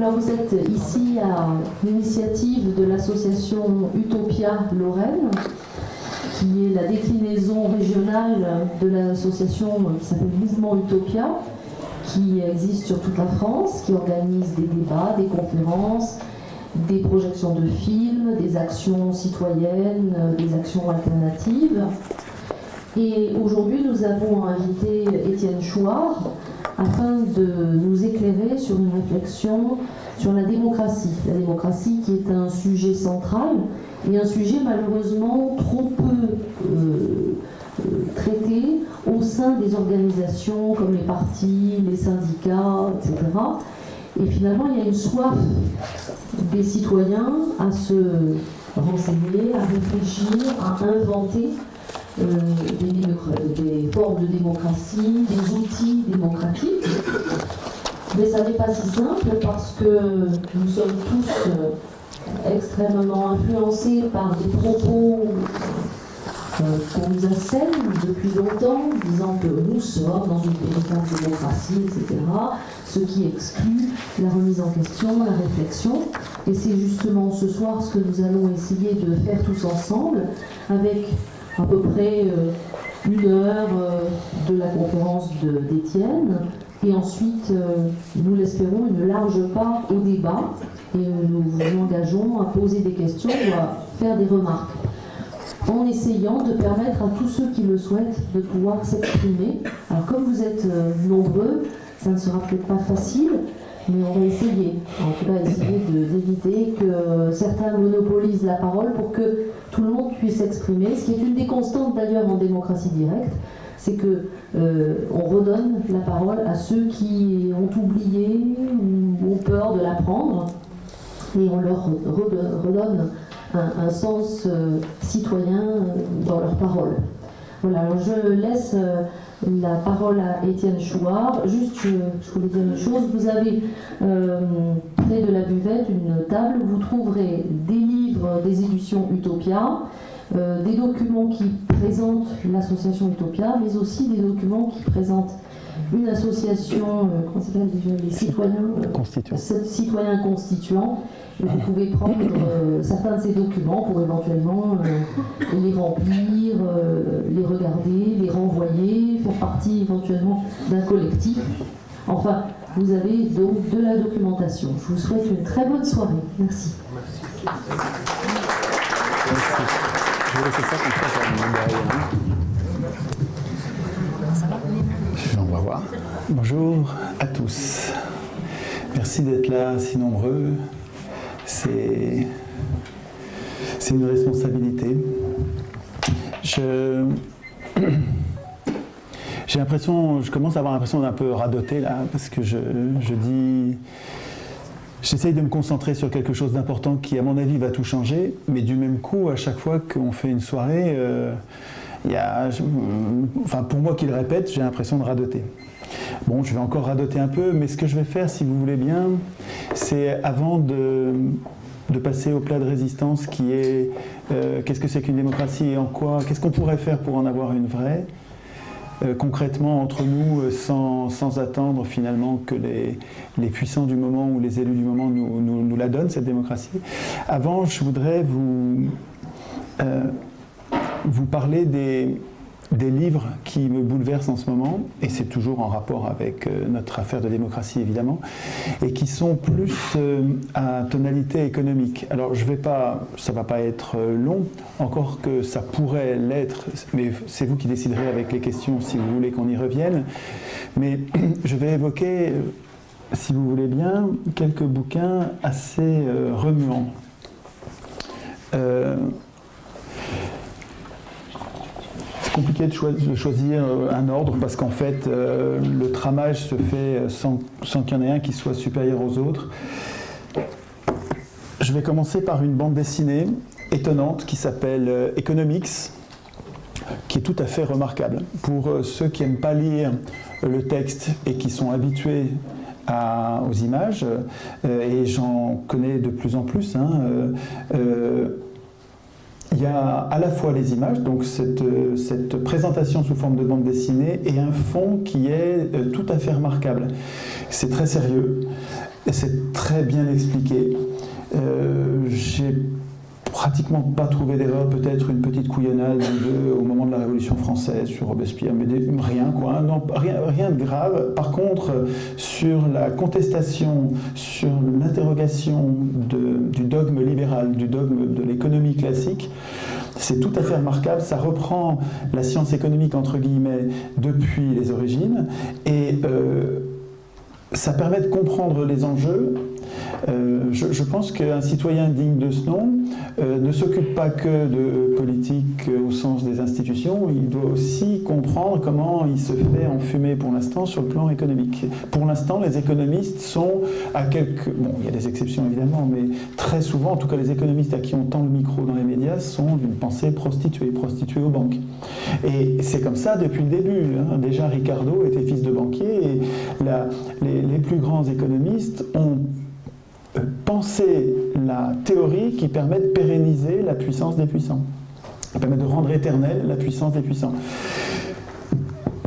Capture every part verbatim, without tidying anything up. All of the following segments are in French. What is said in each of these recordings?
Alors vous êtes ici à l'initiative de l'association Utopia Lorraine, qui est la déclinaison régionale de l'association qui s'appelle Mouvement Utopia, qui existe sur toute la France, qui organise des débats, des conférences, des projections de films, des actions citoyennes, des actions alternatives. Et aujourd'hui, nous avons invité Étienne Chouard afin de nous éclairer sur une réflexion sur la démocratie. La démocratie qui est un sujet central et un sujet malheureusement trop peu euh, euh, traité au sein des organisations comme les partis, les syndicats, et cetera. Et finalement, il y a une soif des citoyens à se renseigner, à réfléchir, à inventer Euh, des, des formes de démocratie, des outils démocratiques. Mais ça n'est pas si simple parce que nous sommes tous euh, extrêmement influencés par des propos euh, qu'on nous assène depuis longtemps, disant que nous sommes dans une véritable démocratie, et cetera. Ce qui exclut la remise en question, la réflexion. Et c'est justement ce soir ce que nous allons essayer de faire tous ensemble avec à peu près euh, une heure euh, de la conférence d'Étienne, et ensuite, euh, nous l'espérons, une large part au débat, et euh, nous vous engageons à poser des questions ou à faire des remarques, en essayant de permettre à tous ceux qui le souhaitent de pouvoir s'exprimer. Alors comme vous êtes euh, nombreux, ça ne sera peut-être pas facile, mais on va essayer, en tout cas essayer d'éviter que certains monopolisent la parole pour que tout le monde puisse s'exprimer. Ce qui est une des constantes d'ailleurs en démocratie directe, c'est que euh, on redonne la parole à ceux qui ont oublié ou ont peur de la prendre, et on leur redonne un, un sens euh, citoyen dans leur parole. Voilà, alors je laisse euh, la parole à Étienne Chouard. Juste, je, je voulais dire une chose. Vous avez, euh, près de la buvette, une table où vous trouverez des livres des éditions Utopia, euh, des documents qui présentent l'association Utopia, mais aussi des documents qui présentent une association, euh, comment s'appelle déjà, les citoyens constituants. Euh, citoyens constituants. Et vous pouvez prendre euh, certains de ces documents pour éventuellement euh, les remplir, euh, les regarder, les renvoyer, faire partie éventuellement d'un collectif. Enfin, vous avez donc de la documentation. Je vous souhaite une très bonne soirée. Merci. On va voir. Bonjour à tous. Merci d'être là si nombreux. C'est une responsabilité. Je, j'ai l'impression, je commence à avoir l'impression d'un peu radoter là, parce que je, je dis, j'essaye de me concentrer sur quelque chose d'important qui, à mon avis, va tout changer, mais du même coup, à chaque fois qu'on fait une soirée, euh, y a, enfin, pour moi qui le répète, j'ai l'impression de radoter. Bon, je vais encore radoter un peu, mais ce que je vais faire, si vous voulez bien, c'est avant de, de passer au plat de résistance qui est euh, qu'est-ce que c'est qu'une démocratie et en quoi, qu'est-ce qu'on pourrait faire pour en avoir une vraie, euh, concrètement entre nous, sans, sans attendre finalement que les, les puissants du moment ou les élus du moment nous, nous, nous la donnent, cette démocratie. Avant, je voudrais vous, euh, vous parler des... des livres qui me bouleversent en ce moment, et c'est toujours en rapport avec euh, notre affaire de démocratie évidemment, et qui sont plus euh, à tonalité économique. Alors je vais pas, ça va pas être long, encore que ça pourrait l'être, mais c'est vous qui déciderez avec les questions si vous voulez qu'on y revienne, mais je vais évoquer, si vous voulez bien, quelques bouquins assez euh, remuants. Euh, compliqué de, cho de choisir un ordre parce qu'en fait euh, le tramage se fait sans, sans qu'il y en ait un qui soit supérieur aux autres. Je vais commencer par une bande dessinée étonnante qui s'appelle Economics, qui est tout à fait remarquable. Pour euh, ceux qui n'aiment pas lire le texte et qui sont habitués à, aux images, euh, et j'en connais de plus en plus, hein, euh, euh, il y a à la fois les images, donc cette, cette présentation sous forme de bande dessinée, et un fond qui est tout à fait remarquable. C'est très sérieux, c'est très bien expliqué. Euh, J'ai pratiquement pas trouvé d'erreur, peut-être une petite couillonnade de, au moment de la Révolution française sur Robespierre, mais des, rien quoi, non, rien, rien de grave. Par contre, sur la contestation, sur l'interrogation du dogme libéral, du dogme de l'économie classique, c'est tout à fait remarquable, ça reprend la science économique, entre guillemets, depuis les origines, et euh, ça permet de comprendre les enjeux. Euh, je, je pense qu'un citoyen digne de ce nom euh, ne s'occupe pas que de politique euh, au sens des institutions, il doit aussi comprendre comment il se fait enfumer pour l'instant sur le plan économique. Pour l'instant, les économistes sont à quelques... Bon, il y a des exceptions évidemment, mais très souvent, en tout cas les économistes à qui on tend le micro dans les médias sont d'une pensée prostituée, prostituée aux banques. Et c'est comme ça depuis le début, hein. Déjà Ricardo était fils de banquier et la, les, les plus grands économistes ont penser la théorie qui permet de pérenniser la puissance des puissants, qui permet de rendre éternelle la puissance des puissants.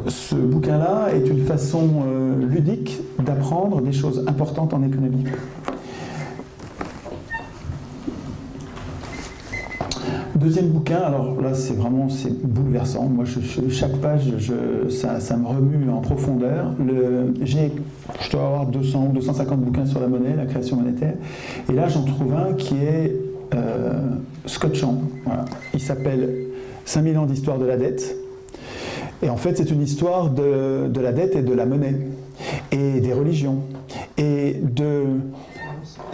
Ce bouquin-là est une façon euh, ludique d'apprendre des choses importantes en économie. Deuxième bouquin, alors là c'est vraiment bouleversant, moi je, je, chaque page je, ça, ça me remue en profondeur. Le, je dois avoir deux cents ou deux cent cinquante bouquins sur la monnaie, la création monétaire, et là j'en trouve un qui est euh, scotchant, voilà. Il s'appelle cinq mille ans d'histoire de la dette, et en fait c'est une histoire de, de la dette et de la monnaie, et des religions, et de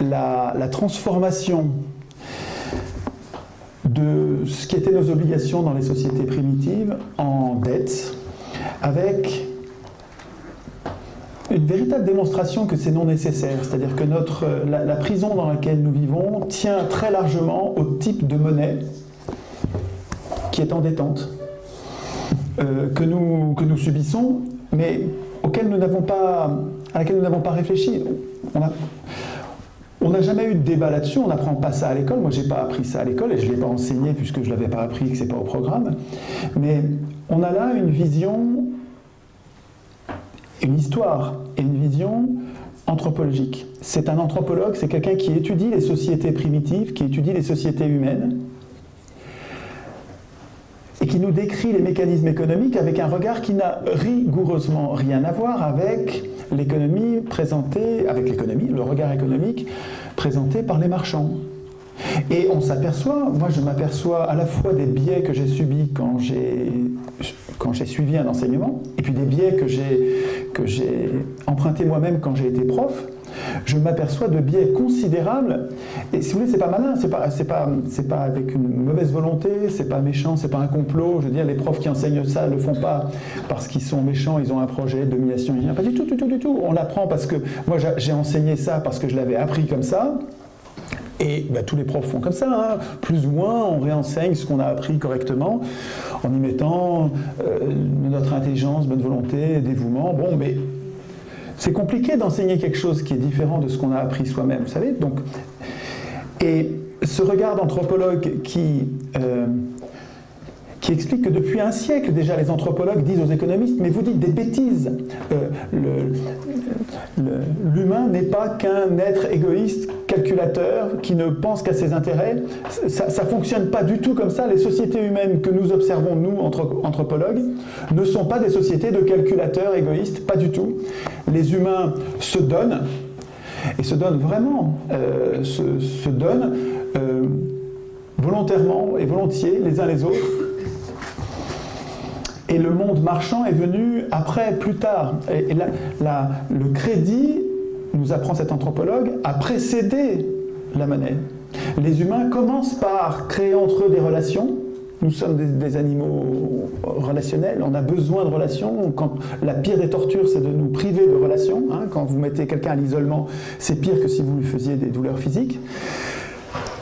la, la transformation de ce qui étaient nos obligations dans les sociétés primitives en dette, avec une véritable démonstration que c'est non nécessaire, c'est-à-dire que notre, la, la prison dans laquelle nous vivons tient très largement au type de monnaie qui est en détente, euh, que nous, que nous subissons, mais auquel nous n'avons pas, à laquelle nous n'avons pas réfléchi. On a, On n'a jamais eu de débat là-dessus, on n'apprend pas ça à l'école. Moi, je n'ai pas appris ça à l'école et je ne l'ai pas enseigné puisque je ne l'avais pas appris et que ce n'est pas au programme. Mais on a là une vision, une histoire et une vision anthropologique. C'est un anthropologue, c'est quelqu'un qui étudie les sociétés primitives, qui étudie les sociétés humaines et qui nous décrit les mécanismes économiques avec un regard qui n'a rigoureusement rien à voir avec l'économie présentée, avec l'économie, le regard économique présenté par les marchands. Et on s'aperçoit, moi je m'aperçois à la fois des biais que j'ai subis quand j'ai quand j'ai suivi un enseignement, et puis des biais que j'ai que j'ai emprunté moi-même quand j'ai été prof. Je m'aperçois de biais considérables, et si vous voulez, c'est pas malin, c'est pas, c'est pas, c'est pas avec une mauvaise volonté, c'est pas méchant, c'est pas un complot. Je veux dire, les profs qui enseignent ça le font pas parce qu'ils sont méchants, ils ont un projet de domination, il n'y a pas du tout, du tout, du tout. On l'apprend parce que moi j'ai enseigné ça parce que je l'avais appris comme ça. Et bah, tous les profs font comme ça, hein. Plus ou moins on réenseigne ce qu'on a appris correctement en y mettant euh, notre intelligence, bonne volonté, dévouement. Bon, mais c'est compliqué d'enseigner quelque chose qui est différent de ce qu'on a appris soi-même, vous savez. Donc, et ce regard d'anthropologue qui, euh, qui explique que depuis un siècle déjà les anthropologues disent aux économistes « mais vous dites des bêtises, euh, l'humain n'est pas qu'un être égoïste, calculateur, qui ne pense qu'à ses intérêts, ça ne fonctionne pas du tout comme ça, les sociétés humaines que nous observons, nous, anthropologues, ne sont pas des sociétés de calculateurs égoïstes, pas du tout. Les humains se donnent, et se donnent vraiment, euh, se, se donnent euh, volontairement et volontiers les uns les autres. Et le monde marchand est venu après, plus tard. Et, et la, la, le crédit, nous apprend cet anthropologue, à précéder la monnaie. Les humains commencent par créer entre eux des relations. Nous sommes des, des animaux relationnels, on a besoin de relations. Quand la pire des tortures, c'est de nous priver de relations. Hein. Quand vous mettez quelqu'un à l'isolement, c'est pire que si vous lui faisiez des douleurs physiques.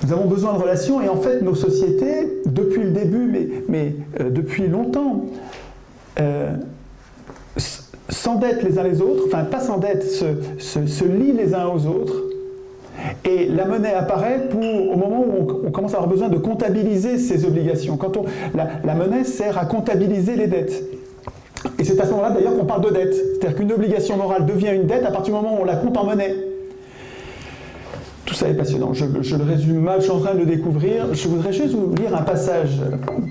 Nous avons besoin de relations et en fait, nos sociétés, depuis le début, mais, mais euh, depuis longtemps, euh, s'endettent les uns les autres, enfin pas s'endettent, se, se, se lient les uns aux autres, et la monnaie apparaît pour, au moment où on, on commence à avoir besoin de comptabiliser ses obligations. Quand on, la, la monnaie sert à comptabiliser les dettes. Et c'est à ce moment-là d'ailleurs qu'on parle de dette. C'est-à-dire qu'une obligation morale devient une dette à partir du moment où on la compte en monnaie. Tout ça est passionnant. Je, je le résume mal, je suis en train de le découvrir. Je voudrais juste vous lire un passage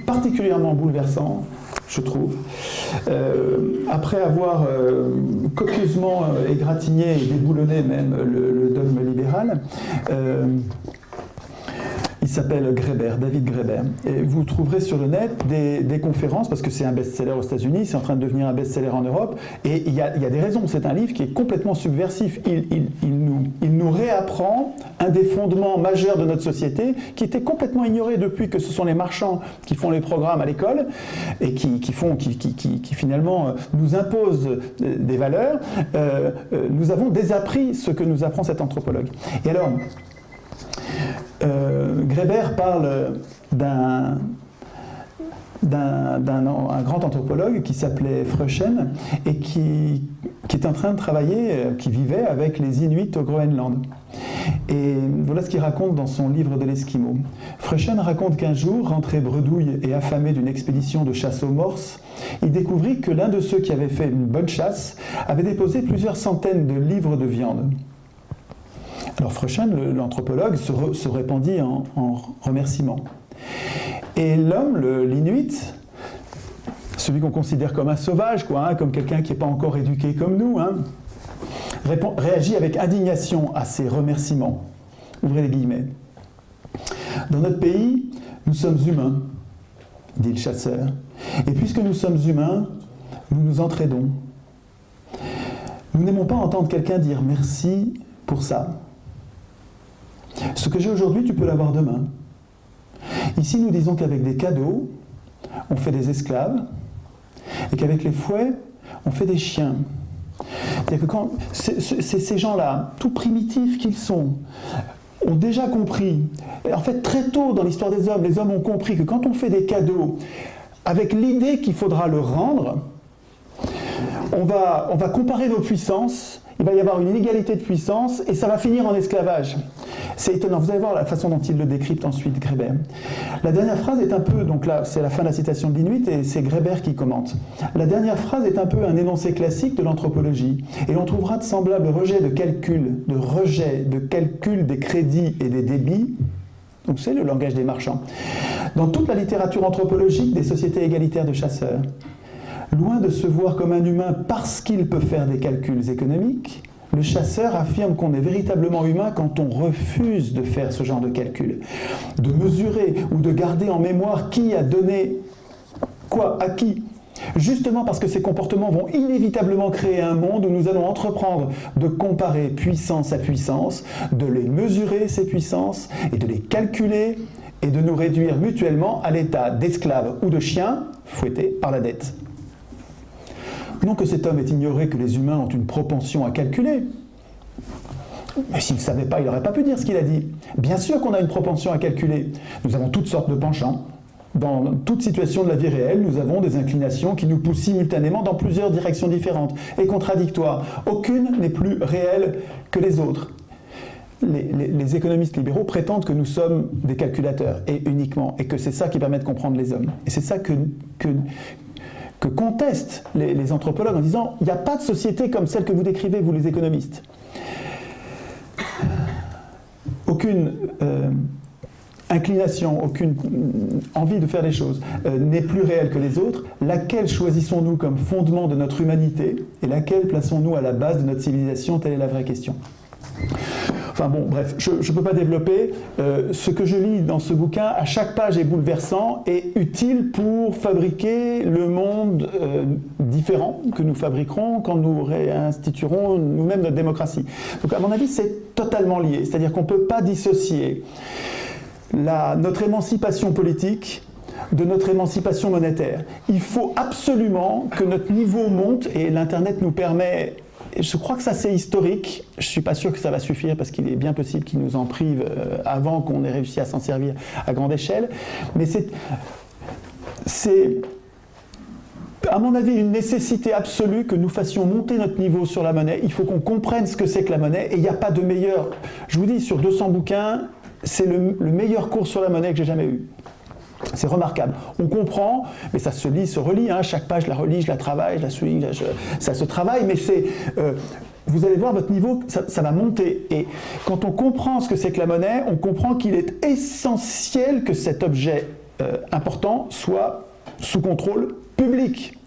particulièrement bouleversant, je trouve. Euh, après avoir euh, copieusement euh, égratigné et déboulonné même le, le dogme libéral, euh, il s'appelle Graeber, David Graeber. Et vous trouverez sur le net des, des conférences, parce que c'est un best-seller aux États-Unis, c'est en train de devenir un best-seller en Europe, et il y, y a des raisons. C'est un livre qui est complètement subversif. Il, il, il, nous, il nous réapprend un des fondements majeurs de notre société, qui était complètement ignoré depuis que ce sont les marchands qui font les programmes à l'école, et qui, qui, font, qui, qui, qui, qui finalement nous imposent des valeurs. Euh, nous avons désappris ce que nous apprend cet anthropologue. Et alors... Euh, Graeber parle d'un grand anthropologue qui s'appelait Freuchen et qui, qui est en train de travailler, qui vivait avec les Inuits au Groenland. Et voilà ce qu'il raconte dans son livre de l'Esquimau. Freuchen raconte qu'un jour, rentré bredouille et affamé d'une expédition de chasse aux morses, il découvrit que l'un de ceux qui avait fait une bonne chasse avait déposé plusieurs centaines de livres de viande. Alors Freuchen, l'anthropologue, se, se répandit en, en remerciements. Et l'homme, l'Inuit, celui qu'on considère comme un sauvage, quoi, hein, comme quelqu'un qui n'est pas encore éduqué comme nous, hein, répond, réagit avec indignation à ces remerciements. Ouvrez les guillemets. « Dans notre pays, nous sommes humains, dit le chasseur. Et puisque nous sommes humains, nous nous entraidons. Nous n'aimons pas entendre quelqu'un dire merci pour ça. Ce que j'ai aujourd'hui, tu peux l'avoir demain. Ici, nous disons qu'avec des cadeaux, on fait des esclaves, et qu'avec les fouets, on fait des chiens. C'est-à-dire que quand c'est, c'est, ces gens-là, tout primitifs qu'ils sont, ont déjà compris, en fait très tôt dans l'histoire des hommes, les hommes ont compris que quand on fait des cadeaux, avec l'idée qu'il faudra le rendre, on va, on va comparer nos puissances, il va y avoir une inégalité de puissance et ça va finir en esclavage. C'est étonnant, vous allez voir la façon dont il le décrypte ensuite, Graeber. La dernière phrase est un peu, donc là c'est la fin de la citation de l'Inuit et c'est Graeber qui commente. La dernière phrase est un peu un énoncé classique de l'anthropologie et l'on trouvera de semblables rejets de calcul, de rejets de calcul des crédits et des débits, donc c'est le langage des marchands, dans toute la littérature anthropologique des sociétés égalitaires de chasseurs. Loin de se voir comme un humain parce qu'il peut faire des calculs économiques, le chasseur affirme qu'on est véritablement humain quand on refuse de faire ce genre de calcul, de mesurer ou de garder en mémoire qui a donné quoi à qui, justement parce que ces comportements vont inévitablement créer un monde où nous allons entreprendre de comparer puissance à puissance, de les mesurer ces puissances et de les calculer et de nous réduire mutuellement à l'état d'esclaves ou de chiens fouettés par la dette. Non que cet homme ait ignoré que les humains ont une propension à calculer. Mais s'il ne savait pas, il n'aurait pas pu dire ce qu'il a dit. Bien sûr qu'on a une propension à calculer. Nous avons toutes sortes de penchants. Dans toute situation de la vie réelle, nous avons des inclinations qui nous poussent simultanément dans plusieurs directions différentes et contradictoires. Aucune n'est plus réelle que les autres. Les, les, les économistes libéraux prétendent que nous sommes des calculateurs, et uniquement, et que c'est ça qui permet de comprendre les hommes. Et c'est ça que... que que contestent les, les anthropologues en disant « il n'y a pas de société comme celle que vous décrivez, vous les économistes ». Aucune euh, inclination, aucune envie de faire des choses euh, n'est plus réelle que les autres. Laquelle choisissons-nous comme fondement de notre humanité et laquelle plaçons-nous à la base de notre civilisation? Telle est la vraie question. Enfin bon, bref, je ne peux pas développer. Euh, ce que je lis dans ce bouquin, à chaque page est bouleversant et utile pour fabriquer le monde euh, différent que nous fabriquerons quand nous réinstituerons nous-mêmes notre démocratie. Donc à mon avis, c'est totalement lié. C'est-à-dire qu'on ne peut pas dissocier la, notre émancipation politique de notre émancipation monétaire. Il faut absolument que notre niveau monte et l'Internet nous permet... Je crois que ça c'est historique, je ne suis pas sûr que ça va suffire parce qu'il est bien possible qu'ils nous en privent avant qu'on ait réussi à s'en servir à grande échelle, mais c'est à mon avis une nécessité absolue que nous fassions monter notre niveau sur la monnaie. Il faut qu'on comprenne ce que c'est que la monnaie et il n'y a pas de meilleur, je vous dis sur deux cents bouquins, c'est le, le meilleur cours sur la monnaie que j'ai jamais eu. C'est remarquable. On comprend, mais ça se lit, se relit. Hein. Chaque page, je la relis, je la travaille, je la souligne, je, ça se travaille. Mais c'est, euh, vous allez voir, votre niveau, ça, ça va monter. Et quand on comprend ce que c'est que la monnaie, on comprend qu'il est essentiel que cet objet euh, important soit sous contrôle public.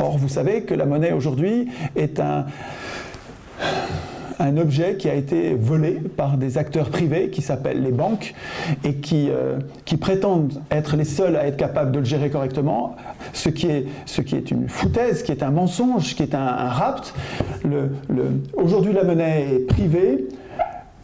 Or, vous savez que la monnaie aujourd'hui est un... un objet qui a été volé par des acteurs privés qui s'appellent les banques et qui, euh, qui prétendent être les seuls à être capables de le gérer correctement, ce qui est, ce qui est une foutaise, qui est un mensonge, qui est un, un rapt. Le, le, aujourd'hui, la monnaie est privée,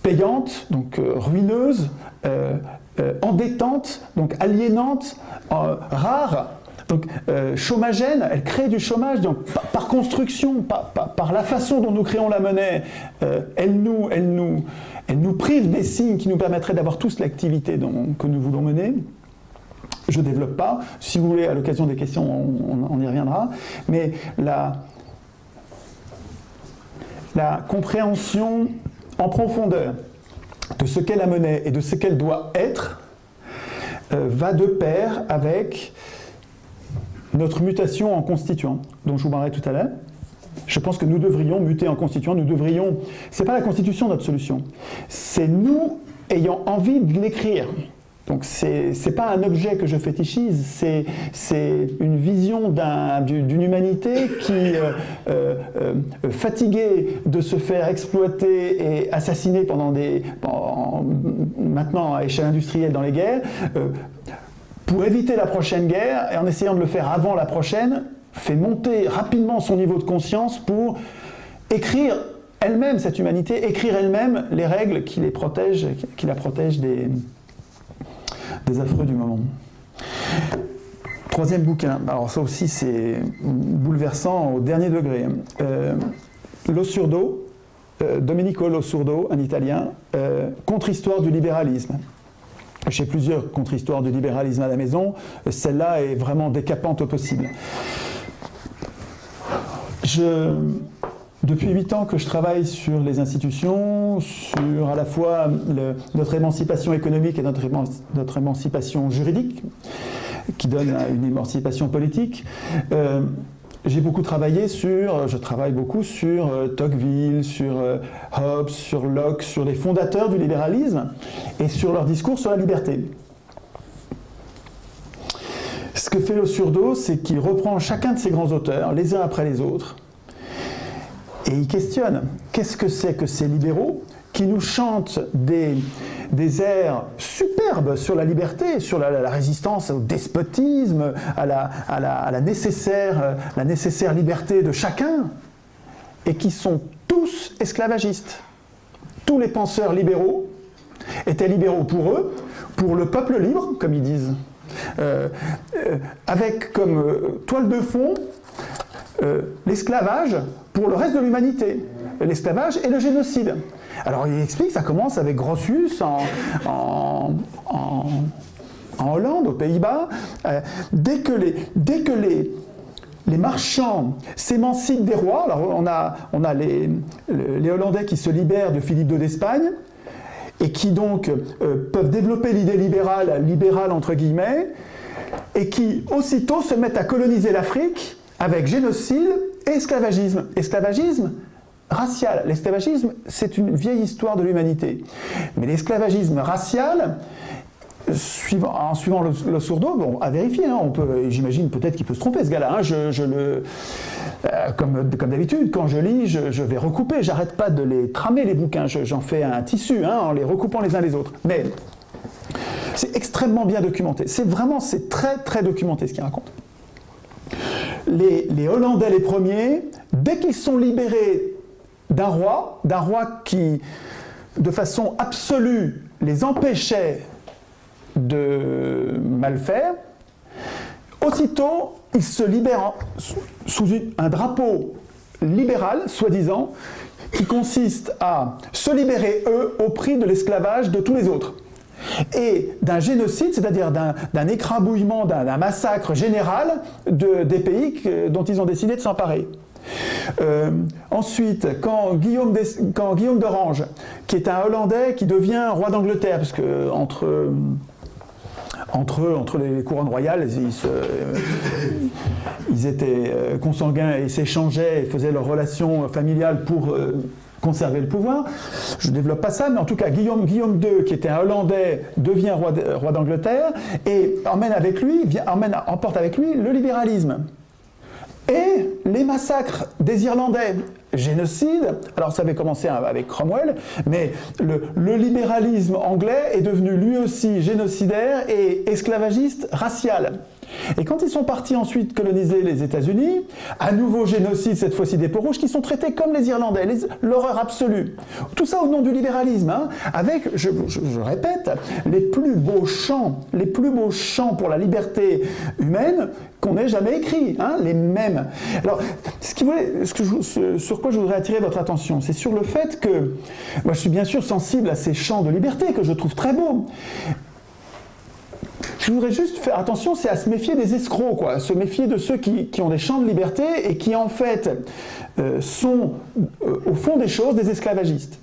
payante, donc euh, ruineuse, euh, euh, endettante, donc aliénante, euh, rare. Donc, euh, chômagène, elle crée du chômage. Donc, par, par construction, par, par, par la façon dont nous créons la monnaie, euh, elle, nous, elle, nous, elle nous prive des signes qui nous permettraient d'avoir tous l'activité que nous voulons mener. Je ne développe pas. Si vous voulez, à l'occasion des questions, on, on, on y reviendra. Mais la, la compréhension en profondeur de ce qu'est la monnaie et de ce qu'elle doit être euh, va de pair avec notre mutation en constituant, dont je vous parlerai tout à l'heure. Je pense que nous devrions muter en constituant, nous devrions... C'est pas la Constitution notre solution, c'est nous ayant envie de l'écrire. Donc c'est pas un objet que je fétichise, c'est une vision d'un, d'une humanité qui, euh, euh, euh, fatiguée de se faire exploiter et assassiner pendant des... En, maintenant à échelle industrielle dans les guerres, euh, pour éviter la prochaine guerre, et en essayant de le faire avant la prochaine, fait monter rapidement son niveau de conscience pour écrire elle-même, cette humanité, écrire elle-même les règles qui les protègent, qui la protègent des, des affreux du moment. Troisième bouquin, alors ça aussi c'est bouleversant au dernier degré. Euh, Lo Surdo, euh, Domenico Lo Surdo, un Italien, euh, Contre histoire du libéralisme. J'ai plusieurs contre-histoires du libéralisme à la maison. Celle-là est vraiment décapante au possible. Je, depuis huit ans que je travaille sur les institutions, sur à la fois le, notre émancipation économique et notre, notre émancipation juridique, qui donne une émancipation politique, euh, j'ai beaucoup travaillé sur, je travaille beaucoup sur euh, Tocqueville, sur euh, Hobbes, sur Locke, sur les fondateurs du libéralisme et sur leur discours sur la liberté. Ce que fait Lo Surdo, c'est qu'il reprend chacun de ces grands auteurs, les uns après les autres, et il questionne qu'est-ce que c'est que ces libéraux qui nous chantent des, des airs superbes sur la liberté, sur la, la, la résistance au despotisme, à, la, à, la, à la, nécessaire, la nécessaire liberté de chacun, et qui sont tous esclavagistes. Tous les penseurs libéraux étaient libéraux pour eux, pour le peuple libre, comme ils disent, euh, euh, avec comme euh, toile de fond euh, l'esclavage pour le reste de l'humanité, l'esclavage et le génocide. Alors il explique, ça commence avec Grotius en, en, en, en Hollande, aux Pays-Bas. Euh, dès que les, dès que les, les marchands s'émancipent des rois, alors on a, on a les, les Hollandais qui se libèrent de Philippe deux d'Espagne et qui donc euh, peuvent développer l'idée libérale, libérale entre guillemets, et qui aussitôt se mettent à coloniser l'Afrique avec génocide et esclavagisme. Esclavagisme racial. L'esclavagisme, c'est une vieille histoire de l'humanité. Mais l'esclavagisme racial, suivant, en suivant Lo, Lo Surdo, bon, à vérifier, hein, on peut, j'imagine peut-être qu'il peut se tromper, ce gars-là. Hein, je, je le, euh, comme comme d'habitude, quand je lis, je, je vais recouper. J'arrête pas de les tramer, les bouquins. Je, j'en fais un tissu, hein, en les recoupant les uns les autres. Mais c'est extrêmement bien documenté. C'est vraiment, c'est très, très documenté ce qu'il raconte. Les, les Hollandais, les premiers, dès qu'ils sont libérés d'un roi, d'un roi qui, de façon absolue, les empêchait de mal faire, aussitôt, ils se libèrent sous un drapeau libéral, soi-disant, qui consiste à se libérer, eux, au prix de l'esclavage de tous les autres. Et d'un génocide, c'est-à-dire d'un écrabouillement, d'un massacre général de, des pays que, dont ils ont décidé de s'emparer. Euh, ensuite, quand Guillaume quand Guillaume d'Orange, qui est un Hollandais qui devient roi d'Angleterre, parce que entre, entre eux, entre les couronnes royales, ils, se, ils étaient consanguins et s'échangeaient et faisaient leurs relations familiales pour conserver le pouvoir. Je ne développe pas ça, mais en tout cas, Guillaume, Guillaume deux, qui était un Hollandais, devient roi, de, roi d'Angleterre et emmène avec lui, emmène, emporte avec lui le libéralisme. Et les massacres des Irlandais, génocide, alors ça avait commencé avec Cromwell, mais le, le libéralisme anglais est devenu lui aussi génocidaire et esclavagiste racial. Et quand ils sont partis ensuite coloniser les États-Unis, à nouveau génocide, cette fois-ci des peaux rouges, qui sont traités comme les Irlandais, les, l'horreur absolue. Tout ça au nom du libéralisme, hein, avec, je, je, je répète, les plus beaux chants, les plus beaux chants pour la liberté humaine qu'on ait jamais écrits, hein, les mêmes. Alors, ce qui voulait, ce que je, ce, sur quoi je voudrais attirer votre attention, c'est sur le fait que, moi je suis bien sûr sensible à ces chants de liberté que je trouve très beaux. Je voudrais juste faire attention, c'est à se méfier des escrocs, quoi, se méfier de ceux qui, qui ont des champs de liberté et qui en fait euh, sont euh, au fond des choses des esclavagistes.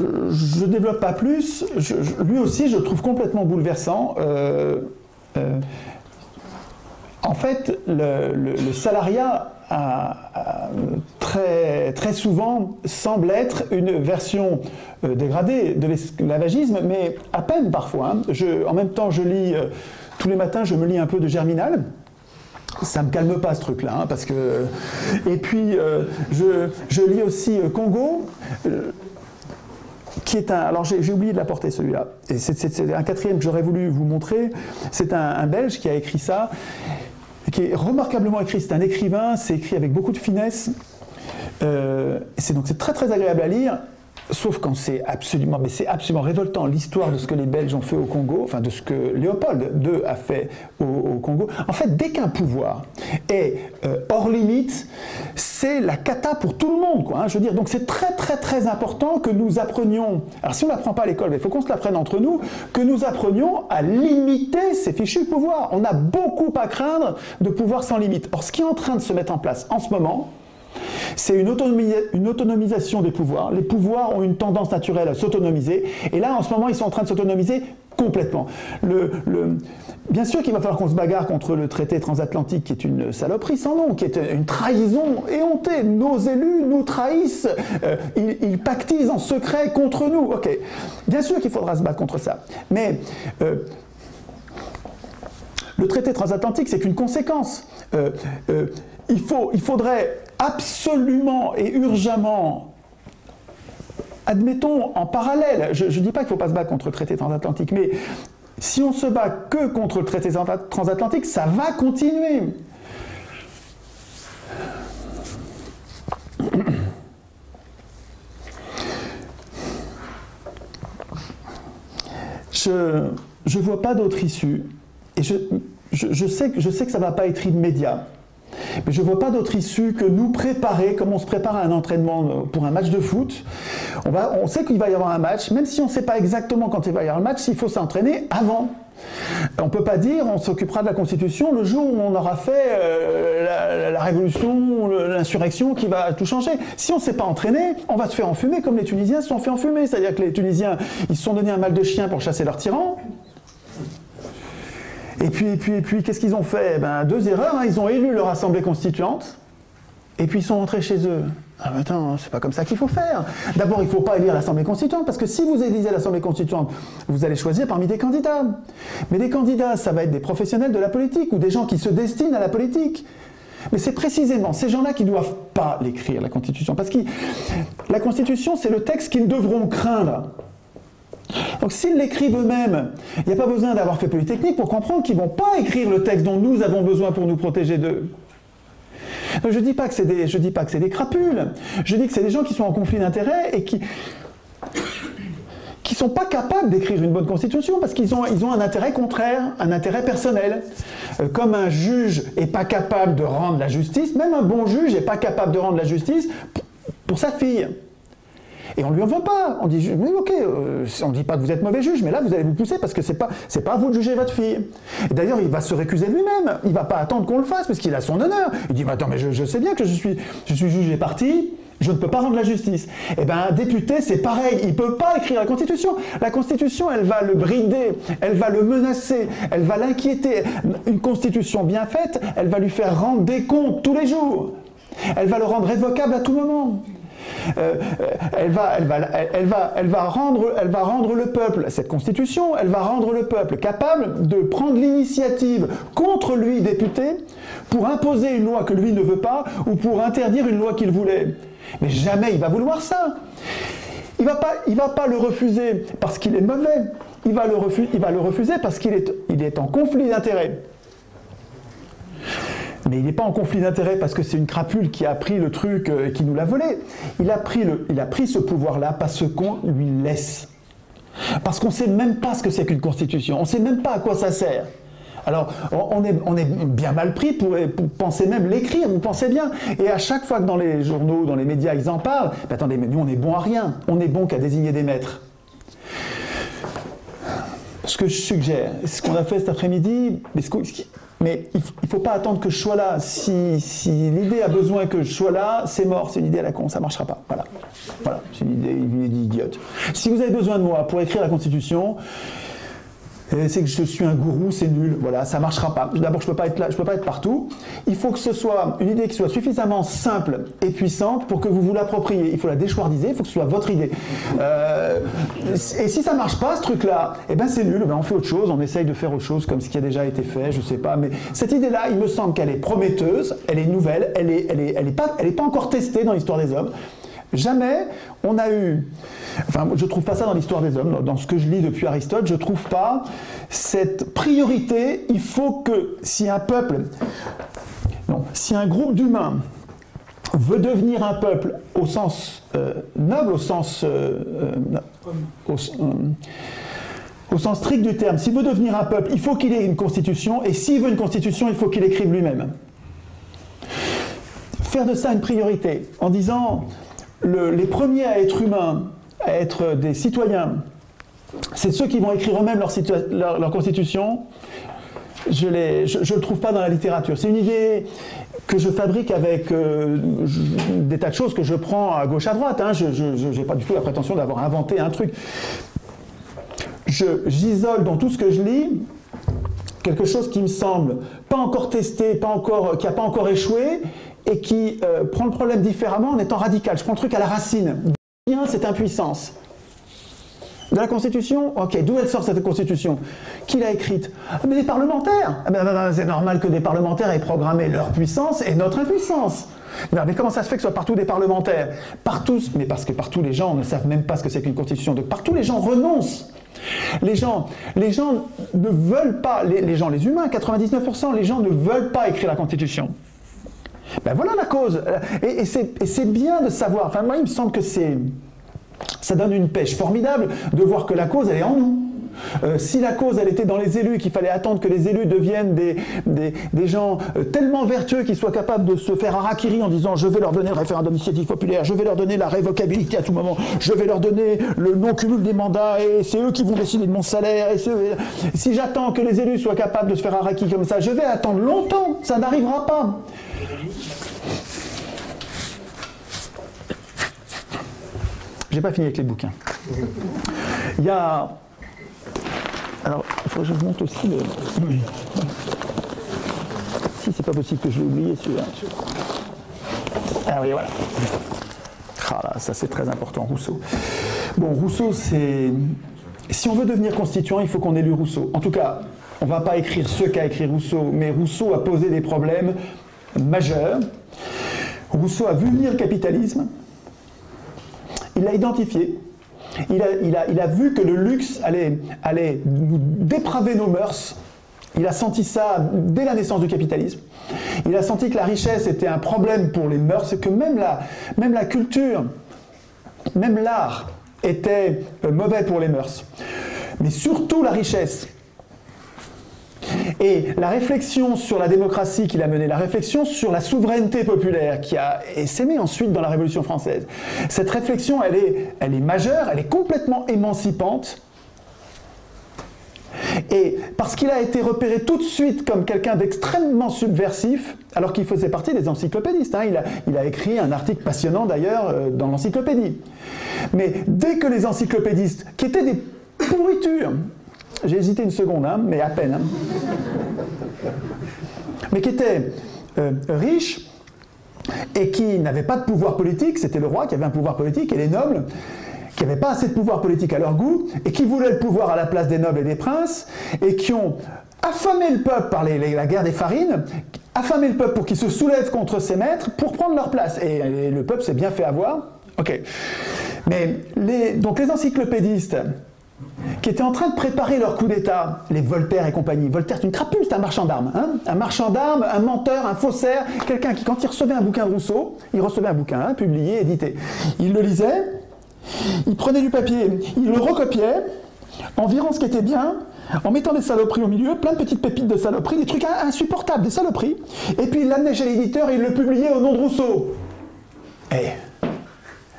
Euh, je ne développe pas plus, je, je, lui aussi je le trouve complètement bouleversant. Euh, euh, en fait, le, le, le salariat a, a très, très souvent semble être une version euh, dégradée de l'esclavagisme, mais à peine parfois. Hein. Je, en même temps, je lis, euh, tous les matins, je me lis un peu de Germinal. Ça me calme pas ce truc-là, hein, parce que... Et puis, euh, je, je lis aussi euh, Congo, euh, qui est un... Alors, j'ai oublié de l'apporter, celui-là. Et c'est un quatrième que j'aurais voulu vous montrer. C'est un, un Belge qui a écrit ça, qui est remarquablement écrit, c'est un écrivain, c'est écrit avec beaucoup de finesse, euh, c'est donc c'est très très agréable à lire, sauf quand c'est absolument, mais c'est absolument révoltant, l'histoire de ce que les Belges ont fait au Congo, enfin de ce que Léopold deux a fait au, au Congo. En fait, dès qu'un pouvoir est euh, hors limite, c'est la cata pour tout le monde, quoi, hein, je veux dire, donc c'est très très très important que nous apprenions, alors si on ne l'apprend pas à l'école, il faut qu'on se l'apprenne entre nous, que nous apprenions à limiter ces fichus pouvoirs. On a beaucoup à craindre de pouvoir sans limite. Or, ce qui est en train de se mettre en place en ce moment, c'est une, autonomisa une autonomisation des pouvoirs. Les pouvoirs ont une tendance naturelle à s'autonomiser. Et là, en ce moment, ils sont en train de s'autonomiser complètement. Le, le... Bien sûr qu'il va falloir qu'on se bagarre contre le traité transatlantique, qui est une saloperie sans nom, qui est une trahison éhontée. Nos élus nous trahissent, euh, ils, ils pactisent en secret contre nous. Ok. Bien sûr qu'il faudra se battre contre ça. Mais euh, le traité transatlantique, c'est qu'une conséquence. Euh, euh, il, faut, il faudrait... absolument et urgemment, admettons en parallèle, je ne dis pas qu'il ne faut pas se battre contre le traité transatlantique, mais si on se bat que contre le traité transatlantique, ça va continuer. Je ne vois pas d'autre issue, et je, je, je, sais, je sais que ça ne va pas être immédiat. Mais je ne vois pas d'autre issue que nous préparer, comme on se prépare à un entraînement pour un match de foot. On, va, on sait qu'il va y avoir un match, même si on ne sait pas exactement quand il va y avoir le match, il faut s'entraîner avant. On ne peut pas dire on s'occupera de la Constitution le jour où on aura fait euh, la, la révolution, l'insurrection qui va tout changer. Si on ne s'est pas entraîné, on va se faire enfumer comme les Tunisiens se sont fait enfumer. C'est-à-dire que les Tunisiens, ils se sont donné un mal de chien pour chasser leurs tyrans. Et puis, et puis, et puis qu'est-ce qu'ils ont fait? Ben, deux erreurs, hein. Ils ont élu leur assemblée constituante, et puis ils sont rentrés chez eux. Ah mais attends, c'est pas comme ça qu'il faut faire. D'abord, il ne faut pas élire l'assemblée constituante, parce que si vous élisez l'assemblée constituante, vous allez choisir parmi des candidats. Mais des candidats, ça va être des professionnels de la politique, ou des gens qui se destinent à la politique. Mais c'est précisément ces gens-là qui ne doivent pas l'écrire, la Constitution, parce que la Constitution, c'est le texte qu'ils devront craindre. Donc s'ils l'écrivent eux-mêmes, il n'y a pas besoin d'avoir fait polytechnique pour comprendre qu'ils ne vont pas écrire le texte dont nous avons besoin pour nous protéger d'eux. Je ne dis pas que c'est des, je dis pas que c'est des crapules, je dis que c'est des gens qui sont en conflit d'intérêts et qui qui ne sont pas capables d'écrire une bonne constitution parce qu'ils ont, ils ont un intérêt contraire, un intérêt personnel. Euh, comme un juge n'est pas capable de rendre la justice, même un bon juge n'est pas capable de rendre la justice pour, pour sa fille. Et on ne lui en veut pas. On dit, mais ok, euh, on ne dit pas que vous êtes mauvais juge, mais là, vous allez vous pousser parce que ce n'est pas, c'est pas à vous de juger votre fille. D'ailleurs, il va se récuser lui-même. Il ne va pas attendre qu'on le fasse parce qu'il a son honneur. Il dit, bah, attends, mais je, je sais bien que je suis, je suis jugé parti. je ne peux pas rendre la justice. Eh bien, un député, c'est pareil, il ne peut pas écrire la Constitution. La Constitution, elle va le brider, elle va le menacer, elle va l'inquiéter. Une Constitution bien faite, elle va lui faire rendre des comptes tous les jours. Elle va le rendre révocable à tout moment. Euh, elle, va, elle, va, elle, va, elle, va rendre, elle va rendre le peuple, cette Constitution, elle va rendre le peuple capable de prendre l'initiative contre lui, député, pour imposer une loi que lui ne veut pas ou pour interdire une loi qu'il voulait. Mais jamais il va vouloir ça. Il ne va, va pas le refuser parce qu'il est mauvais. Il va le, refu, il va le refuser parce qu'il est, il est en conflit d'intérêts. Mais il n'est pas en conflit d'intérêts parce que c'est une crapule qui a pris le truc euh, qui nous l'a volé. Il a pris, le, il a pris ce pouvoir-là parce qu'on lui laisse. Parce qu'on ne sait même pas ce que c'est qu'une constitution. On ne sait même pas à quoi ça sert. Alors, on est, on est bien mal pris pour, pour penser même l'écrire, vous pensez bien. Et à chaque fois que dans les journaux, dans les médias, ils en parlent, ben attendez, mais nous, on est bon à rien. On est bon qu'à désigner des maîtres. Ce que je suggère, ce qu'on a fait cet après-midi, mais ce que, ce qui, mais il ne faut pas attendre que je sois là. Si, si l'idée a besoin que je sois là, c'est mort, c'est une idée à la con, ça ne marchera pas. Voilà, voilà, c'est une idée, une idée idiote. Si vous avez besoin de moi pour écrire la Constitution, c'est que je suis un gourou, c'est nul, voilà, ça ne marchera pas. D'abord, je ne peux pas être là, je ne peux pas être partout. Il faut que ce soit une idée qui soit suffisamment simple et puissante pour que vous vous l'appropriez. Il faut la déchouardiser, il faut que ce soit votre idée. Euh, et si ça ne marche pas, ce truc-là, eh ben c'est nul, ben on fait autre chose, on essaye de faire autre chose comme ce qui a déjà été fait, je ne sais pas. Mais cette idée-là, il me semble qu'elle est prometteuse, elle est nouvelle, elle n'est elle est, elle est pas, elle est pas encore testée dans l'histoire des hommes. Jamais on a eu, enfin je ne trouve pas ça dans l'histoire des hommes, dans ce que je lis depuis Aristote, je ne trouve pas cette priorité, il faut que si un peuple, non, si un groupe d'humains veut devenir un peuple au sens euh, noble, au sens, euh, euh, au, euh, au sens strict du terme, s'il veut devenir un peuple, il faut qu'il ait une constitution, et s'il veut une constitution, il faut qu'il l'écrive lui-même. Faire de ça une priorité, en disant... Le, les premiers à être humains, à être des citoyens, c'est ceux qui vont écrire eux-mêmes leur, leur, leur constitution, je ne je, je le trouve pas dans la littérature. C'est une idée que je fabrique avec euh, je, des tas de choses que je prends à gauche à droite. Hein. Je n'ai pas du tout la prétention d'avoir inventé un truc. J'isole dans tout ce que je lis quelque chose qui me semble pas encore testé, pas encore, qui n'a pas encore échoué, et qui euh, prend le problème différemment en étant radical. Je prends le truc à la racine. D'où vient cette impuissance de la Constitution? Ok, d'où elle sort cette Constitution? Qui l'a écrite? Ah, mais des parlementaires. Ah, ben, ben, ben, c'est normal que des parlementaires aient programmé leur puissance et notre impuissance. Non, mais comment ça se fait que ce soit partout des parlementaires? Partout, mais parce que partout les gens ne savent même pas ce que c'est qu'une Constitution. Donc partout les gens renoncent. Les gens, les gens ne veulent pas, les, les gens, les humains, quatre-vingt-dix-neuf pour cent, les gens ne veulent pas écrire la Constitution. Ben voilà la cause. Et, et c'est bien de savoir. Enfin, moi, il me semble que c'est, ça donne une pêche formidable de voir que la cause, elle est en nous. Euh, si la cause, elle était dans les élus, qu'il fallait attendre que les élus deviennent des, des, des gens tellement vertueux qu'ils soient capables de se faire harakiri en disant « je vais leur donner le référendum initiative populaire, je vais leur donner la révocabilité à tout moment, je vais leur donner le non-cumul des mandats, et c'est eux qui vont décider de mon salaire. » Si j'attends que les élus soient capables de se faire harakiri comme ça, je vais attendre longtemps, ça n'arrivera pas. J'ai pas fini avec les bouquins. Il y a... Alors, il faut que je vous montre aussi le... Si, c'est pas possible que je l'ai oublié, celui-là. Ah oui, voilà. Ah là, ça c'est très important, Rousseau. Bon, Rousseau, c'est... Si on veut devenir constituant, il faut qu'on ait lu Rousseau. En tout cas, on va pas écrire ce qu'a écrit Rousseau, mais Rousseau a posé des problèmes majeurs. Rousseau a vu venir le capitalisme. Il l'a identifié. Il a, il, a, il a vu que le luxe allait, allait nous dépraver nos mœurs. Il a senti ça dès la naissance du capitalisme. Il a senti que la richesse était un problème pour les mœurs, que même la, même la culture, même l'art était mauvais pour les mœurs. Mais surtout la richesse. Et la réflexion sur la démocratie qu'il a menée, la réflexion sur la souveraineté populaire qui a essaimé ensuite dans la Révolution française, cette réflexion, elle est, elle est majeure, elle est complètement émancipante. Et parce qu'il a été repéré tout de suite comme quelqu'un d'extrêmement subversif, alors qu'il faisait partie des encyclopédistes. Hein. Il a, il a écrit un article passionnant d'ailleurs euh, dans l'encyclopédie. Mais dès que les encyclopédistes, qui étaient des pourritures, j'ai hésité une seconde, hein, mais à peine, hein, mais qui étaient euh, riches et qui n'avaient pas de pouvoir politique, c'était le roi qui avait un pouvoir politique et les nobles, qui n'avaient pas assez de pouvoir politique à leur goût, et qui voulaient le pouvoir à la place des nobles et des princes, et qui ont affamé le peuple par les, les, la guerre des farines, affamé le peuple pour qu'il se soulève contre ses maîtres, pour prendre leur place. Et, et le peuple s'est bien fait avoir. Ok. Mais les, donc les encyclopédistes, qui étaient en train de préparer leur coup d'État, les Voltaire et compagnie. Voltaire, c'est une crapule, c'est un marchand d'armes. Hein, un marchand d'armes, un menteur, un faussaire, quelqu'un qui, quand il recevait un bouquin de Rousseau, il recevait un bouquin, hein, publié, édité. Il le lisait, il prenait du papier, il le recopiait, en virant ce qui était bien, en mettant des saloperies au milieu, plein de petites pépites de saloperies, des trucs insupportables, des saloperies, et puis il l'amenait chez l'éditeur et il le publiait au nom de Rousseau. Hey.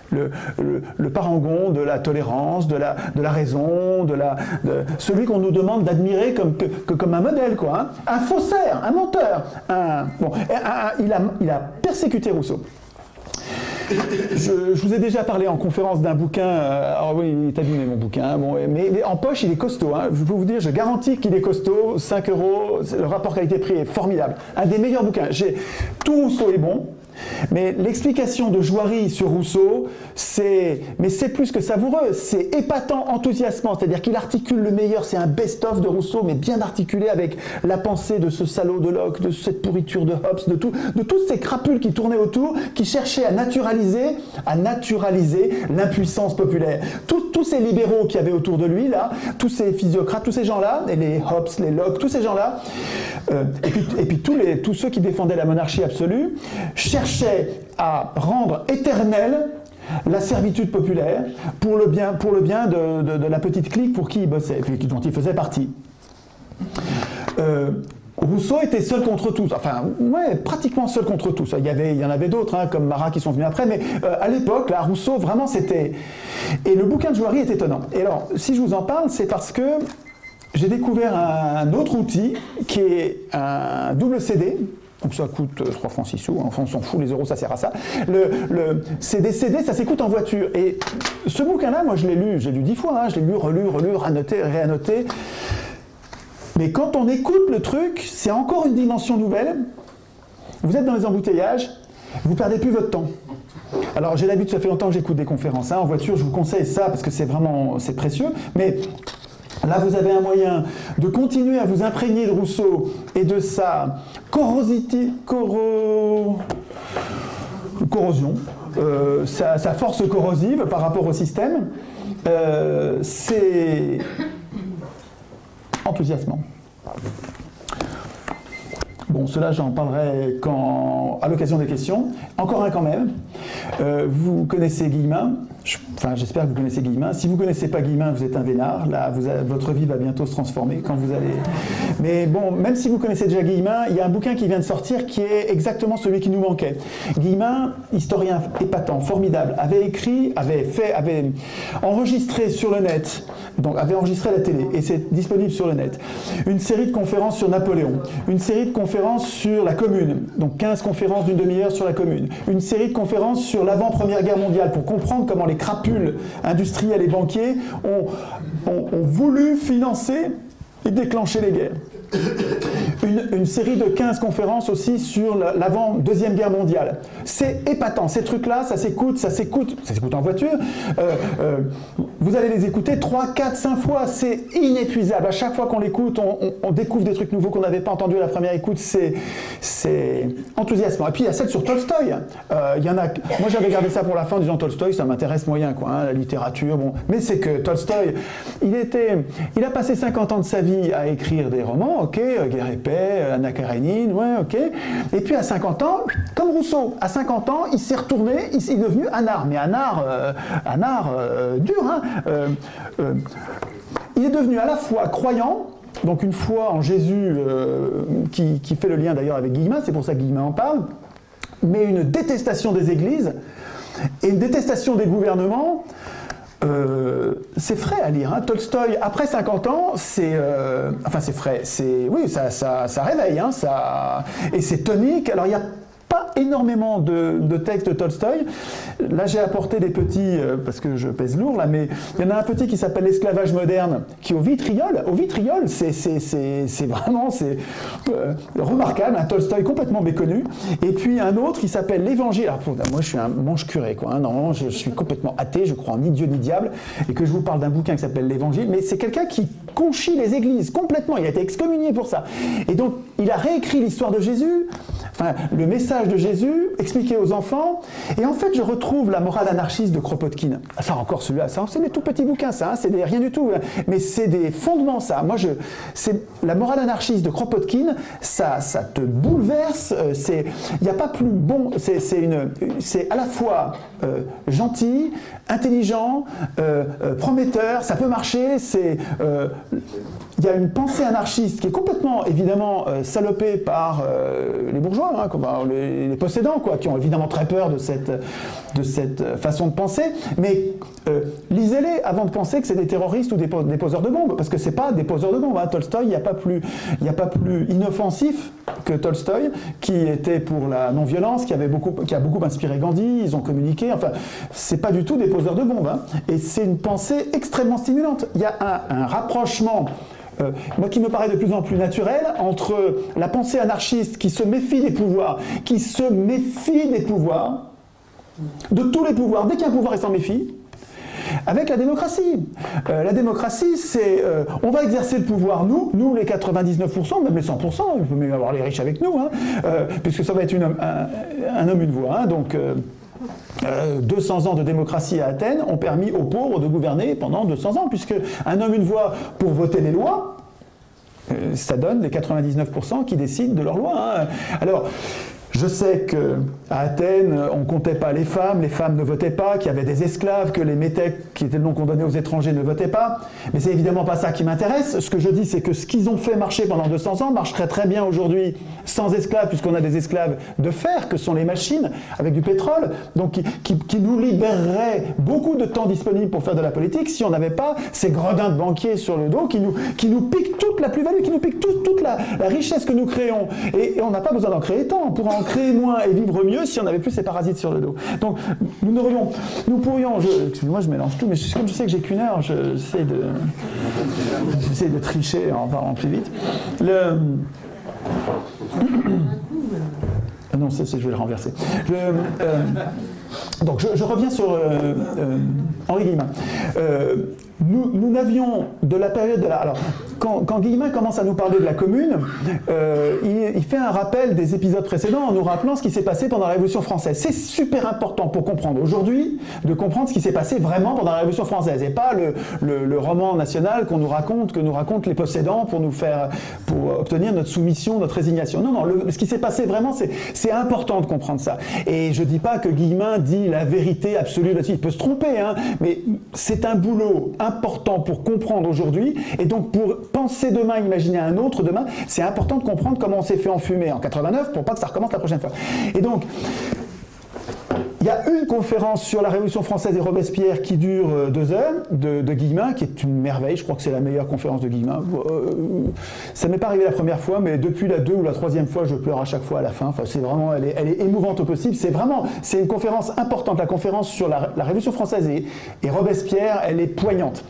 Le, le, le parangon de la tolérance, de la, de la raison, de la, de, celui qu'on nous demande d'admirer comme, que, que, comme un modèle, quoi, hein. Un faussaire, un menteur. Un, bon, un, un, il, a, il a persécuté Rousseau. Je, je vous ai déjà parlé en conférence d'un bouquin, euh, alors oui, il est abîmé mon bouquin, hein, bon, mais, mais en poche il est costaud, hein, je peux vous dire, je garantis qu'il est costaud, cinq euros, le rapport qualité-prix est formidable, un des meilleurs bouquins, tout Rousseau est bon, mais l'explication de Jouarie sur Rousseau, c'est plus que savoureux, c'est épatant, enthousiasmant, c'est-à-dire qu'il articule le meilleur, c'est un best-of de Rousseau, mais bien articulé avec la pensée de ce salaud de Locke, de cette pourriture de Hobbes, de, tout, de toutes ces crapules qui tournaient autour, qui cherchaient à naturaliser, à naturaliser l'impuissance populaire. Tout, tous ces libéraux qu'il y avait autour de lui, là, tous ces physiocrates, tous ces gens-là, et les Hobbes, les Locke, tous ces gens-là, euh, et puis, et puis tous, les, tous ceux qui défendaient la monarchie absolue, cherchaient à rendre éternelle la servitude populaire pour le bien, pour le bien de, de, de la petite clique pour qui il bossait, dont il faisait partie. Euh, Rousseau était seul contre tous, enfin, ouais, pratiquement seul contre tous. Il y, avait, il y en avait d'autres, hein, comme Marat qui sont venus après, mais euh, à l'époque, là, Rousseau, vraiment, c'était... Et le bouquin de Jouarie est étonnant. Et alors, si je vous en parle, c'est parce que j'ai découvert un autre outil qui est un double C D. Donc ça coûte trois francs six sous, enfin on s'en fout, les euros ça sert à ça. Le, le, c'est des C D, ça s'écoute en voiture. Et ce bouquin-là, moi je l'ai lu, j'ai lu dix fois, hein, je l'ai lu, relu, relu, annoté, réannoté. Mais quand on écoute le truc, c'est encore une dimension nouvelle. Vous êtes dans les embouteillages, vous perdez plus votre temps. Alors j'ai l'habitude, ça fait longtemps que j'écoute des conférences, hein, en voiture, je vous conseille ça parce que c'est vraiment, c'est précieux, mais... Là, vous avez un moyen de continuer à vous imprégner de Rousseau et de sa corrosité, corro... corrosion, euh, sa, sa force corrosive par rapport au système. Euh, C'est enthousiasmant. Bon, cela, j'en parlerai quand, à l'occasion des questions. Encore un quand même. Euh, vous connaissez Guillemin. Je, enfin, j'espère que vous connaissez Guillemin. Si vous ne connaissez pas Guillemin, vous êtes un vénard. Là, vous avez, votre vie va bientôt se transformer quand vous allez... Mais bon, même si vous connaissez déjà Guillemin, il y a un bouquin qui vient de sortir qui est exactement celui qui nous manquait. Guillemin, historien épatant, formidable, avait écrit, avait fait, avait enregistré sur le net, donc avait enregistré à la télé, et c'est disponible sur le net, une série de conférences sur Napoléon, une série de conférences sur la Commune, donc quinze conférences d'une demi-heure sur la Commune, une série de conférences sur l'avant-première guerre mondiale pour comprendre comment les les crapules industriels et banquiers ont, ont, ont voulu financer et déclencher les guerres. Une, une série de quinze conférences aussi sur l'avant Deuxième Guerre mondiale. C'est épatant, ces trucs-là, ça s'écoute, ça s'écoute, ça s'écoute en voiture. Euh, euh, vous allez les écouter trois, quatre, cinq fois, c'est inépuisable. À chaque fois qu'on l'écoute, on, on, on découvre des trucs nouveaux qu'on n'avait pas entendus à la première écoute, c'est enthousiasmant. Et puis il y a celle sur Tolstoy. Euh, il y en a, moi j'avais gardé ça pour la fin en disant Tolstoy, ça m'intéresse moyen, quoi, hein, la littérature. Bon. Mais c'est que Tolstoy, il, était, il a passé cinquante ans de sa vie à écrire des romans. Ok, Guerre et Paix, Anna Karenine, ouais, ok. Et puis à cinquante ans, comme Rousseau, à cinquante ans, il s'est retourné, il est devenu un art, mais un art, euh, un art euh, dur. Hein. Euh, euh, il est devenu à la fois croyant, donc une foi en Jésus, euh, qui, qui fait le lien d'ailleurs avec Guillemin, c'est pour ça que Guillemin en parle, mais une détestation des églises et une détestation des gouvernements. Euh, c'est frais à lire, hein. Tolstoy, après cinquante ans, c'est... Euh, enfin, c'est frais, c'est... Oui, ça, ça, ça réveille, hein, ça... Et c'est tonique. Alors, il n'y a pas énormément de, de textes de Tolstoy. Là, j'ai apporté des petits, euh, parce que je pèse lourd, là, mais il y en a un petit qui s'appelle « L'esclavage moderne », qui, au vitriol, au vitriol, c'est vraiment... C'est euh, remarquable, un Tolstoy complètement méconnu. Et puis, un autre qui s'appelle « L'Évangile ». Alors, moi, je suis un mange-curé, quoi. Hein, non, je suis complètement athée, je crois en ni Dieu ni diable, et que je vous parle d'un bouquin qui s'appelle « L'Évangile », mais c'est quelqu'un qui conchit les églises complètement. Il a été excommunié pour ça. Et donc, il a réécrit l'histoire de Jésus, enfin, le message de Jésus, expliqué aux enfants. Et en fait, je retrouve la morale anarchiste de Kropotkine. Ça, encore celui-là, ça, c'est des tout petits bouquins, ça, hein, c'est rien du tout. Hein, mais c'est des fondements, ça. Moi, je, la morale anarchiste de Kropotkine, ça, ça te bouleverse. Il n'y a pas plus bon. C'est à la fois euh, gentil, intelligent, euh, euh, prometteur, ça peut marcher, c'est... Euh, il y a une pensée anarchiste qui est complètement, évidemment, euh, salopée par euh, les bourgeois, hein, comme, euh, les, les possédants, quoi, qui ont évidemment très peur de cette, de cette façon de penser. Mais euh, lisez-les avant de penser que c'est des terroristes ou des, des poseurs de bombes, parce que ce n'est pas des poseurs de bombes. Hein. Tolstoï, il n'y a pas plus, il n'y a pas plus inoffensif que Tolstoï, qui était pour la non-violence, qui, avait beaucoup, qui a beaucoup inspiré Gandhi, ils ont communiqué. Enfin, ce n'est pas du tout des poseurs de bombes. Hein. Et c'est une pensée extrêmement stimulante. Il y a un, un rapprochement... Euh, moi qui me paraît de plus en plus naturel, entre la pensée anarchiste qui se méfie des pouvoirs, qui se méfie des pouvoirs, de tous les pouvoirs, dès qu'il y a un pouvoir, il s'en méfie, avec la démocratie. Euh, la démocratie, c'est euh, on va exercer le pouvoir, nous, nous les quatre-vingt-dix-neuf pour cent, même les cent pour cent, il peut même avoir les riches avec nous, hein, euh, puisque ça va être une, un, un homme, une voix, hein, donc... Euh, Euh, deux cents ans de démocratie à Athènes ont permis aux pauvres de gouverner pendant deux cents ans, puisque un homme, une voix pour voter les lois, euh, ça donne les quatre-vingt-dix-neuf pour cent qui décident de leurs lois. Hein. Alors, je sais qu'à Athènes, on ne comptait pas les femmes, les femmes ne votaient pas, qu'il y avait des esclaves, que les métèques, qui étaient le nom qu'on donnait aux étrangers, ne votaient pas, mais c'est évidemment pas ça qui m'intéresse. Ce que je dis, c'est que ce qu'ils ont fait marcher pendant deux cents ans marcherait très bien aujourd'hui sans esclaves, puisqu'on a des esclaves de fer, que sont les machines, avec du pétrole, donc qui, qui, qui nous libéreraient beaucoup de temps disponible pour faire de la politique si on n'avait pas ces gredins de banquiers sur le dos qui nous, qui nous piquent toute la plus-value, qui nous piquent toute, toute la, la richesse que nous créons. Et, et on n'a pas besoin d'en créer tant, on pourra en créer moins et vivre mieux si on n'avait plus ces parasites sur le dos. Donc, nous, n'aurions, nous pourrions... Excusez-moi, je mélange tout, mais comme je sais que j'ai qu'une heure, j'essaie de, j'essaie de tricher en parlant plus vite. Le... Ah non, c'est, c'est, je vais le renverser. Le, euh, donc, je, je reviens sur euh, euh, Henri Guillemin. Euh, nous, nous n'avions de la période de la... Alors, quand, quand Guillemin commence à nous parler de la Commune, euh, il, il fait un rappel des épisodes précédents en nous rappelant ce qui s'est passé pendant la Révolution française. C'est super important pour comprendre aujourd'hui, de comprendre ce qui s'est passé vraiment pendant la Révolution française, et pas le, le, le roman national qu'on nous raconte, que nous racontent les possédants pour nous faire, pour obtenir notre soumission, notre résignation. Non, non, le, ce qui s'est passé vraiment, c'est important de comprendre ça. Et je ne dis pas que Guillemin dit la vérité absolue là-dessus, il peut se tromper, hein, mais c'est un boulot important pour comprendre aujourd'hui, et donc pour penser demain, imaginer un autre demain, c'est important de comprendre comment on s'est fait enfumer en quatre-vingt-neuf pour pas que ça recommence la prochaine fois. Et donc, il y a une conférence sur la Révolution française et Robespierre qui dure deux heures, de, de Guillemin, qui est une merveille, je crois que c'est la meilleure conférence de Guillemin. Ça m'est pas arrivé la première fois, mais depuis la deux ou la troisième fois, je pleure à chaque fois à la fin. Enfin, c'est vraiment, elle est, elle est émouvante au possible. C'est vraiment, c'est une conférence importante. La conférence sur la, la Révolution française et, et Robespierre, elle est poignante.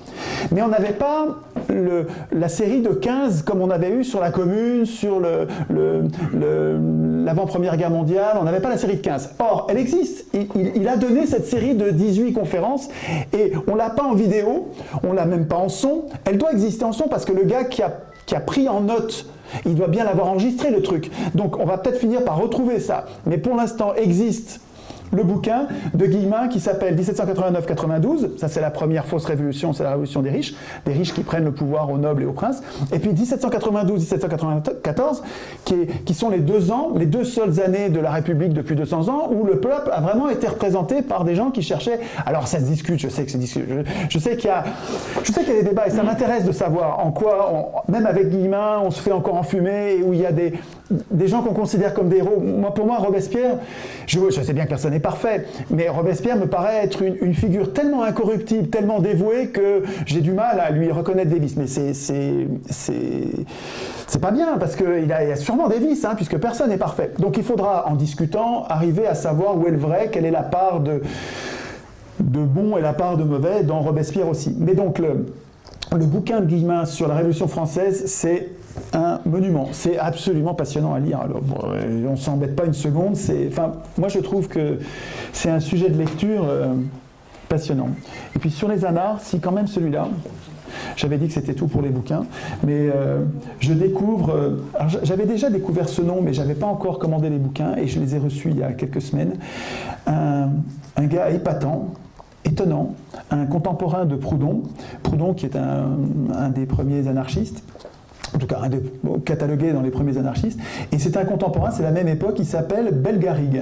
Mais on n'avait pas le, la série de quinze comme on avait eu sur la Commune, sur le, le, le, l'avant-première guerre mondiale, on n'avait pas la série de quinze. Or, elle existe. Il, il a donné cette série de dix-huit conférences et on l'a pas en vidéo, on l'a même pas en son. Elle doit exister en son parce que le gars qui a, qui a pris en note, il doit bien l'avoir enregistré le truc. Donc on va peut-être finir par retrouver ça. Mais pour l'instant existe le bouquin de Guillemin qui s'appelle dix-sept cent quatre-vingt-neuf à quatre-vingt-douze, ça c'est la première fausse révolution, c'est la révolution des riches, des riches qui prennent le pouvoir aux nobles et aux princes, et puis dix-sept cent quatre-vingt-douze à dix-sept cent quatre-vingt-quatorze, qui, est, qui sont les deux ans, les deux seules années de la République depuis deux cents ans, où le peuple a vraiment été représenté par des gens qui cherchaient... Alors ça se discute, je sais que c'est discute, je, je sais qu'il y a, je sais qu'il y a des débats, et ça m'intéresse de savoir en quoi, on, même avec Guillemin, on se fait encore enfumer, et où il y a des... des gens qu'on considère comme des héros. Moi, pour moi, Robespierre, je, je sais bien que personne n'est parfait, mais Robespierre me paraît être une, une figure tellement incorruptible, tellement dévouée, que j'ai du mal à lui reconnaître des vices. Mais c'est c'est pas bien, parce qu'il a, il a sûrement des vices, hein, puisque personne n'est parfait. Donc il faudra, en discutant, arriver à savoir où est le vrai, quelle est la part de, de bon et la part de mauvais dans Robespierre aussi. Mais donc, le, le bouquin de Guillemin sur la Révolution française, c'est un monument. C'est absolument passionnant à lire. Alors, bon, on ne s'embête pas une seconde. Enfin, moi, je trouve que c'est un sujet de lecture euh, passionnant. Et puis, sur les anards, si quand même celui-là... J'avais dit que c'était tout pour les bouquins, mais euh, je découvre... Euh, j'avais déjà découvert ce nom, mais je n'avais pas encore commandé les bouquins, et je les ai reçus il y a quelques semaines. Un, un gars épatant, étonnant, un contemporain de Proudhon, Proudhon qui est un, un des premiers anarchistes, en tout cas un des catalogués dans les premiers anarchistes, et c'est un contemporain, c'est la même époque, il s'appelle Belgarigue,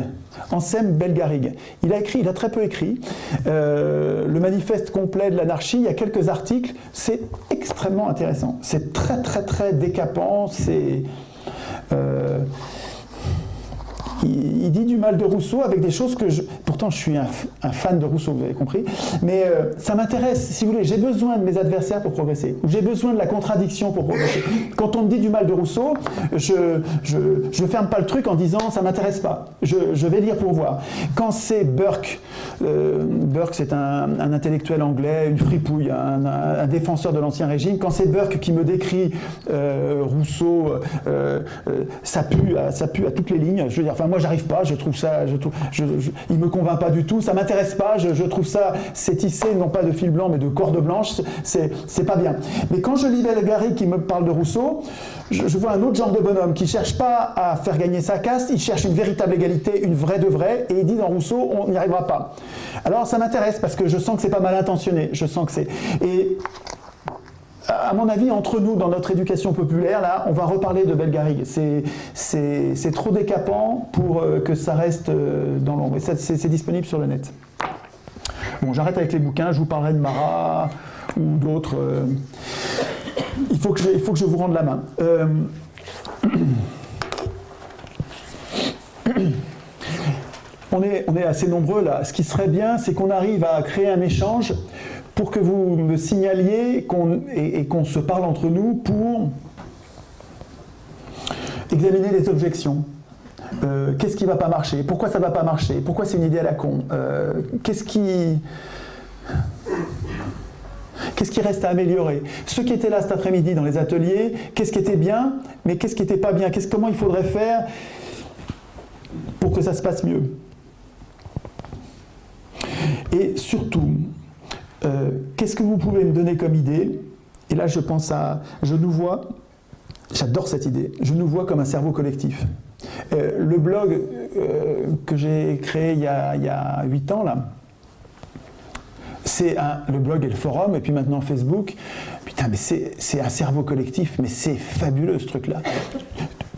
Anselme Belgarigue. Il a écrit, il a très peu écrit, euh, le manifeste complet de l'anarchie, il y a quelques articles, c'est extrêmement intéressant, c'est très très très décapant, c'est... Euh, il, il dit du mal de Rousseau avec des choses que je... Pourtant je suis un, un fan de Rousseau, vous avez compris, mais euh, ça m'intéresse, si vous voulez, j'ai besoin de mes adversaires pour progresser, ou j'ai besoin de la contradiction pour progresser. Quand on me dit du mal de Rousseau, je, je, je ferme pas le truc en disant ça m'intéresse pas, je, je vais lire pour voir. Quand c'est Burke, euh, Burke c'est un, un intellectuel anglais, une fripouille, un, un, un défenseur de l'ancien régime, quand c'est Burke qui me décrit euh, Rousseau, euh, euh, ça, pue à, ça pue à toutes les lignes, je veux dire, enfin, moi j'arrive pas, je trouve ça, je trouve, je, je, il me convainc pas du tout, ça m'intéresse pas, je, je trouve ça, c'est tissé non pas de fil blanc mais de corde blanche, c'est pas bien. Mais quand je lis Belgarigue qui me parle de Rousseau, je, je vois un autre genre de bonhomme qui cherche pas à faire gagner sa caste, il cherche une véritable égalité, une vraie de vraie, et il dit dans Rousseau on n'y arrivera pas. Alors ça m'intéresse parce que je sens que c'est pas mal intentionné, je sens que c'est... Et à mon avis, entre nous, dans notre éducation populaire, là, on va reparler de Belgarigue. C'est trop décapant pour euh, que ça reste euh, dans l'ombre. Et c'est disponible sur le net. Bon, j'arrête avec les bouquins. Je vous parlerai de Marat ou d'autres. Euh... Il, il faut que je vous rende la main. Euh... on, est, on est assez nombreux, là. Ce qui serait bien, c'est qu'on arrive à créer un échange pour que vous me signaliez qu'on, et, et qu'on se parle entre nous pour examiner les objections. Euh, qu'est-ce qui ne va pas marcher? Pourquoi ça ne va pas marcher? Pourquoi c'est une idée à la con? euh, Qu'est-ce qui... Qu'est-ce qui reste à améliorer? Ceux qui étaient là cet après-midi dans les ateliers, qu'est-ce qui était bien, mais qu'est-ce qui n'était pas bien? Qu'est-ce, comment il faudrait faire pour que ça se passe mieux? Et surtout... Euh, qu'est-ce que vous pouvez me donner comme idée? Et là, je pense à... Je nous vois... J'adore cette idée. Je nous vois comme un cerveau collectif. Euh, le blog euh, que j'ai créé il y a, il y a huit ans, là, c'est le blog et le forum, et puis maintenant Facebook. Putain, mais c'est un cerveau collectif, mais c'est fabuleux, ce truc-là.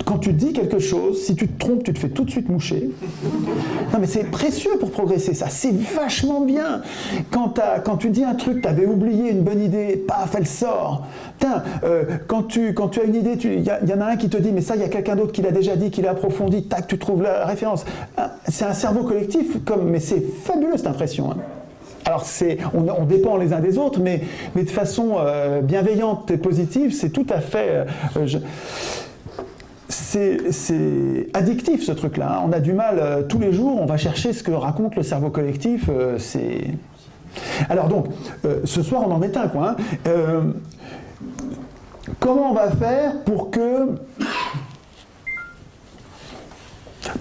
Quand tu dis quelque chose, si tu te trompes, tu te fais tout de suite moucher. Non mais c'est précieux pour progresser, ça, c'est vachement bien. Quand, quand tu dis un truc, t'avais oublié une bonne idée, paf, elle sort. Putain, euh, quand, tu, quand tu as une idée, il y, y en a un qui te dit, mais ça, il y a quelqu'un d'autre qui l'a déjà dit, qui l'a approfondi, tac, tu trouves la référence. C'est un cerveau collectif, comme, mais c'est fabuleux cette impression, hein. Alors, on, on dépend les uns des autres, mais, mais de façon euh, bienveillante et positive, c'est tout à fait... Euh, je... C'est addictif ce truc-là, hein. On a du mal, euh, tous les jours, on va chercher ce que raconte le cerveau collectif, euh, c'est... Alors donc, euh, ce soir on en est un, quoi, hein. Euh, comment on va faire pour que...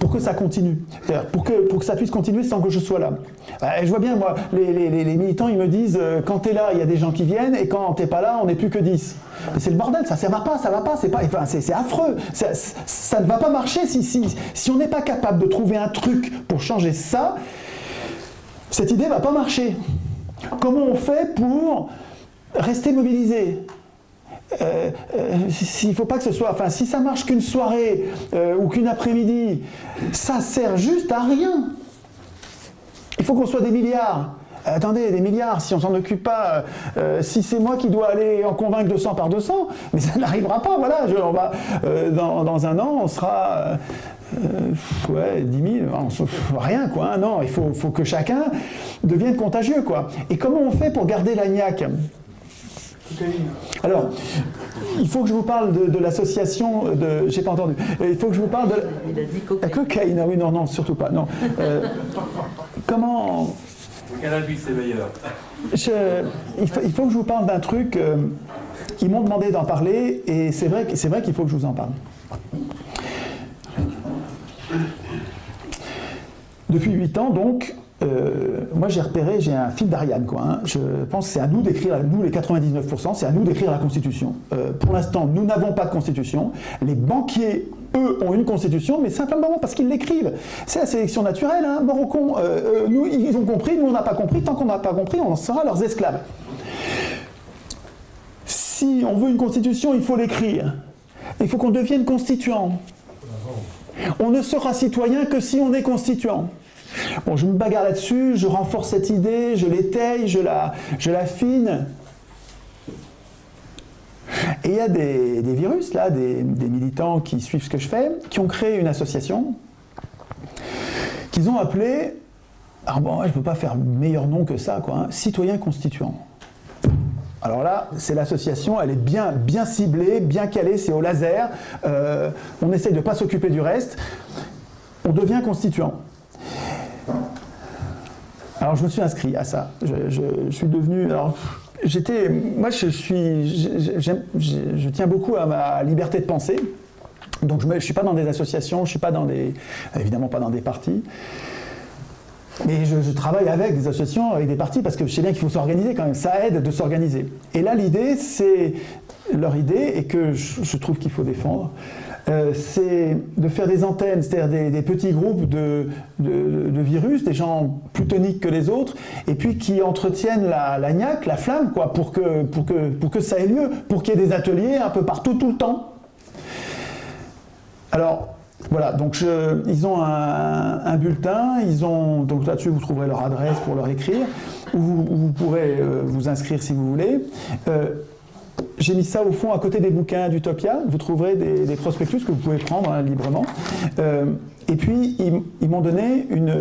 pour que ça continue, pour que, pour que ça puisse continuer sans que je sois là. Je vois bien, moi, les, les, les militants, ils me disent, quand t'es là, il y a des gens qui viennent, et quand t'es pas là, on n'est plus que dix. C'est le bordel, ça, ça va pas, ça va pas, c'est pas, enfin, c'est affreux, ça, ça ne va pas marcher si, si, si on n'est pas capable de trouver un truc pour changer ça, cette idée va pas marcher. Comment on fait pour rester mobilisé ? Euh, euh, s'il faut pas que ce soit, enfin, si ça marche qu'une soirée euh, ou qu'une après-midi, ça sert juste à rien. Il faut qu'on soit des milliards. Attendez, des milliards, si on s'en occupe pas, euh, si c'est moi qui dois aller en convaincre deux cents par deux cents, mais ça n'arrivera pas, voilà, je, on va, euh, dans, dans un an, on sera... Euh, ouais, dix mille, on, rien quoi, hein, non, il faut, faut que chacun devienne contagieux, quoi. Et comment on fait pour garder la niaque ? Alors, il faut que je vous parle de, de l'association de... J'ai pas entendu. Il faut que je vous parle de... Il a dit cocaïne. La cocaïne, oui, non, non, surtout pas, non. Euh, comment... Le cannabis, c'est meilleur. Je, il, faut, il faut que je vous parle d'un truc. Euh, ils m'ont demandé d'en parler, et c'est vrai, c'est vrai qu'il faut que je vous en parle. Depuis huit ans, donc... Euh, moi j'ai repéré, j'ai un fil d'Ariane quoi, hein. Je pense que c'est à nous d'écrire, nous les quatre-vingt-dix-neuf pour cent, c'est à nous d'écrire la Constitution. Euh, pour l'instant, nous n'avons pas de Constitution. Les banquiers, eux, ont une Constitution, mais simplement parce qu'ils l'écrivent. C'est la sélection naturelle, hein, mort au con. Euh, euh, nous, ils ont compris, nous on n'a pas compris, tant qu'on n'a pas compris, on en sera leurs esclaves. Si on veut une Constitution, il faut l'écrire. Il faut qu'on devienne constituant. On ne sera citoyen que si on est constituant. Bon, je me bagarre là-dessus, je renforce cette idée, je l'étaye, je la, je l'affine. Et il y a des, des virus, là, des, des militants qui suivent ce que je fais, qui ont créé une association, qu'ils ont appelée, alors bon, je ne peux pas faire meilleur nom que ça, quoi, hein, citoyens constituants. Alors là, c'est l'association, elle est bien, bien ciblée, bien calée, c'est au laser, euh, on essaye de ne pas s'occuper du reste, on devient constituant. Alors je me suis inscrit à ça, je, je, je suis devenu, alors j'étais, moi je suis, je, je, je, je tiens beaucoup à ma liberté de penser, donc je ne suis pas dans des associations, je ne suis pas dans des, évidemment pas dans des partis, mais je, je travaille avec des associations, avec des partis, parce que je sais bien qu'il faut s'organiser quand même, ça aide de s'organiser. Et là l'idée, c'est, leur idée, et que je, je trouve qu'il faut défendre, Euh, c'est de faire des antennes, c'est-à-dire des, des petits groupes de, de, de virus, des gens plus toniques que les autres, et puis qui entretiennent la, la niaque, la flamme, quoi, pour que, pour que, pour que ça ait lieu, pour qu'il y ait des ateliers un peu partout, tout le temps. Alors, voilà, donc je, ils ont un, un bulletin, ils ont, donc là-dessus vous trouverez leur adresse pour leur écrire, ou vous, vous pourrez euh, vous inscrire si vous voulez. Euh, J'ai mis ça au fond à côté des bouquins d'Utopia. Vous trouverez des, des prospectus que vous pouvez prendre hein, librement. Euh, et puis, ils, ils m'ont donné une,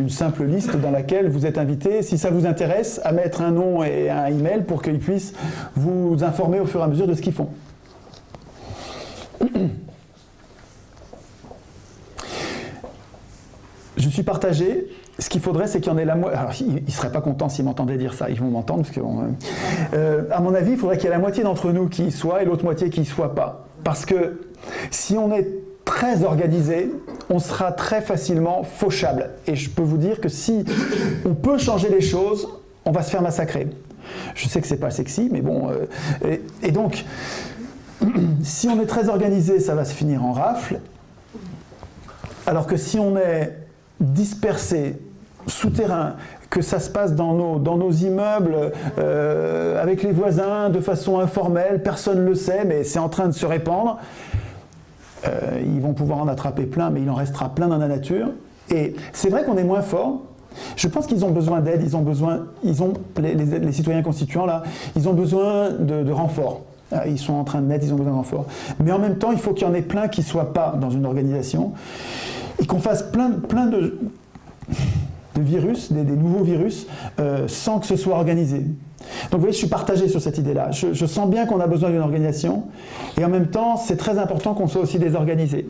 une simple liste dans laquelle vous êtes invité, si ça vous intéresse, à mettre un nom et un email pour qu'ils puissent vous informer au fur et à mesure de ce qu'ils font. Je suis partagé. Ce qu'il faudrait, c'est qu'il y en ait la moitié... Alors, ils ne seraient pas contents s'ils m'entendaient dire ça. Ils vont m'entendre, parce que... Bon, euh, à mon avis, il faudrait qu'il y ait la moitié d'entre nous qui y soit et l'autre moitié qui y soit pas. Parce que si on est très organisé, on sera très facilement fauchable. Et je peux vous dire que si on peut changer les choses, on va se faire massacrer. Je sais que ce n'est pas sexy, mais bon... Euh, et, et donc, si on est très organisé, ça va se finir en rafle. Alors que si on est... dispersés, souterrains, que ça se passe dans nos, dans nos immeubles, euh, avec les voisins, de façon informelle, personne ne le sait, mais c'est en train de se répandre. Euh, ils vont pouvoir en attraper plein, mais il en restera plein dans la nature. Et c'est vrai qu'on est moins fort. Je pense qu'ils ont besoin d'aide, ils ont besoin, ils ont, les, les, les citoyens constituants, là, ils ont besoin de, de renforts. Ils sont en train de naître, ils ont besoin de renforts. Mais en même temps, il faut qu'il y en ait plein qui ne soient pas dans une organisation. Et qu'on fasse plein, plein de, de virus, des, des nouveaux virus, euh, sans que ce soit organisé. Donc vous voyez, je suis partagé sur cette idée-là. Je, je sens bien qu'on a besoin d'une organisation, et en même temps, c'est très important qu'on soit aussi désorganisé.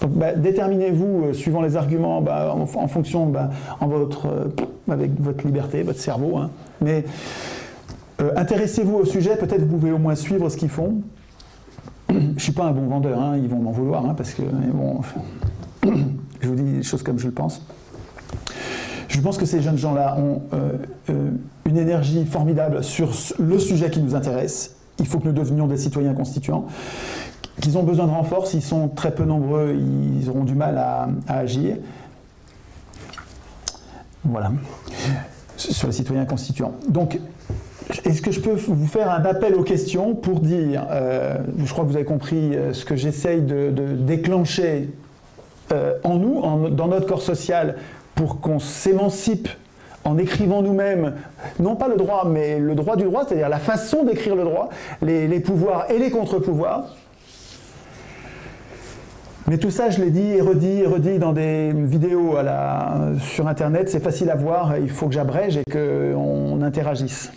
Donc bah, déterminez-vous, euh, suivant les arguments, bah, en, en fonction, bah, en votre, euh, avec votre liberté, votre cerveau, hein. Mais euh, intéressez-vous au sujet, peut-être vous pouvez au moins suivre ce qu'ils font. Je ne suis pas un bon vendeur, hein, ils vont m'en vouloir, hein, parce que... Bon, enfin... Je vous dis des choses comme je le pense. Je pense que ces jeunes gens-là ont euh, euh, une énergie formidable sur le sujet qui nous intéresse. Il faut que nous devenions des citoyens constituants. Qu'ils ont besoin de renforts, ils sont très peu nombreux, ils auront du mal à, à agir. Voilà. Sur les citoyens constituants. Donc... Est-ce que je peux vous faire un appel aux questions pour dire, euh, je crois que vous avez compris ce que j'essaye de, de déclencher euh, en nous, en, dans notre corps social, pour qu'on s'émancipe en écrivant nous-mêmes, non pas le droit, mais le droit du droit, c'est-à-dire la façon d'écrire le droit, les, les pouvoirs et les contre-pouvoirs. Mais tout ça, je l'ai dit et redit et redit dans des vidéos à la, sur Internet, c'est facile à voir, il faut que j'abrège et qu'on interagisse.